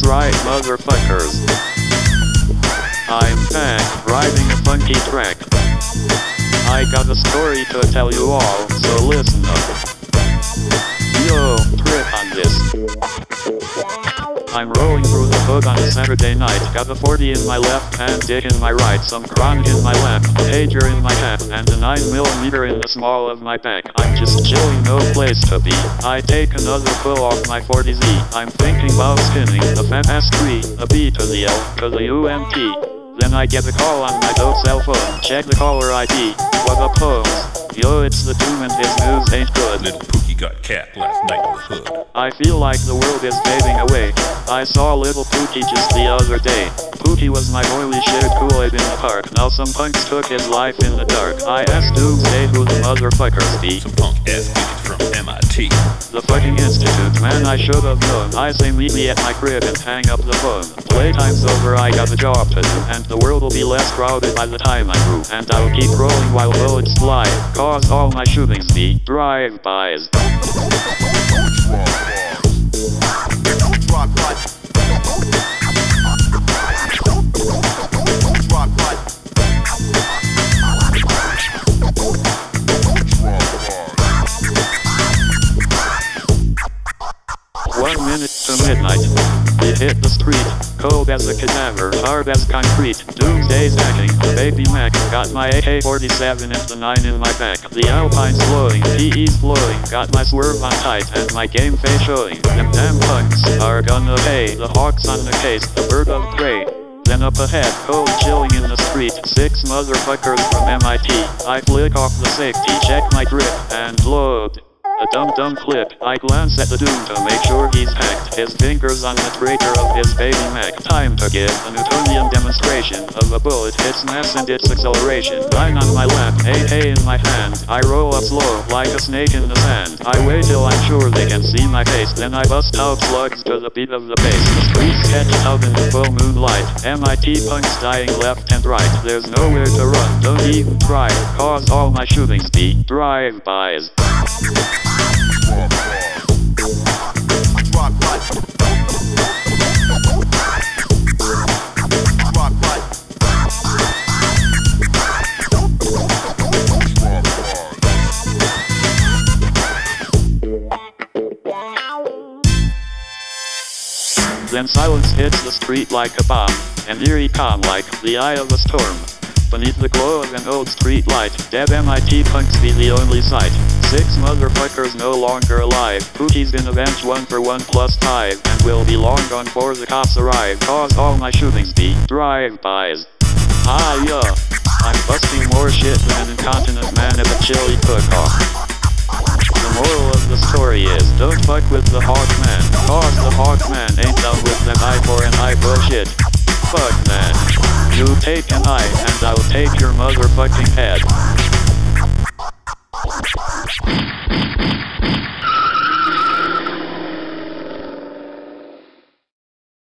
That's right, motherfuckers. I'm back, riding a funky track. I got a story to tell you all, so listen up. Yo, trip on this. I'm rolling through the hood on a Saturday night. Got a 40 in my left hand, dick in my right, some grunge in my lap, a pager in my hat, and a 9mm in the small of my back. I'm just chilling, no place to be. I take another pull off my 40Z. I'm thinking about spinning the fat ass 3, a B to the L to the UMT. Then I get a call on my dope cell phone. Check the caller ID. What up, hoes? Yo, it's the Doom and his news ain't good. Got cat last night in the hood. I feel like the world is fading away. I saw little Pookie just the other day. Pookie was my boy, we shared Kool-Aid in the park. Now some punks took his life in the dark. I asked Doomsday who the motherfuckers be. Some punk ass bitches from MIT. The fucking institute, man, I should have known. I say meet me at my crib and hang up the phone. Playtime's over, I got a job to do. And the world will be less crowded by the time I move. And I'll keep rolling while bullets fly. Cause all my shootings be drive-bys. One minute to midnight, it hit the street, cold as a cadaver, hard as concrete. Doomsday's acting, baby Mac, got my AK-47 and the 9 in my back. The Alpine's blowing, PE's blowing, got my swerve on tight and my game face showing. Them damn punks are gonna pay, the hawks on the case, the bird of prey. Then up ahead, cold chilling in the street, 6 motherfuckers from MIT. I flick off the safety, check my grip, and load. A dumb clip, I glance at the Doom to make sure he's packed. His fingers on the trigger of his baby Mac. Time to give a Newtonian demonstration of a bullet, its mass and its acceleration. 9 on my lap, AK in my hand. I roll up slow, like a snake in the sand. I wait till I'm sure they can see my face. Then I bust out slugs to the beat of the bass. The streets catch out in the full moonlight. MIT punks dying left and right. There's nowhere to run, don't even try. Cause all my shootings be drive-bys. Then silence hits the street like a bomb, and eerie calm like the eye of a storm. Beneath the glow of an old street light, dead MIT punks be the only sight. 6 motherfuckers no longer alive. Pookie's been avenged 1 for 1 + 5, and will be long gone before the cops arrive. Cause all my shootings be drive-bys. Ah yeah, I'm busting more shit than an incontinent man at a chili cook-off. The moral of the story is, don't fuck with the Hawkman. Cause the Hawkman ain't down with an eye for an eye bullshit. Fuck man. You take an eye, and I'll take your motherfucking head.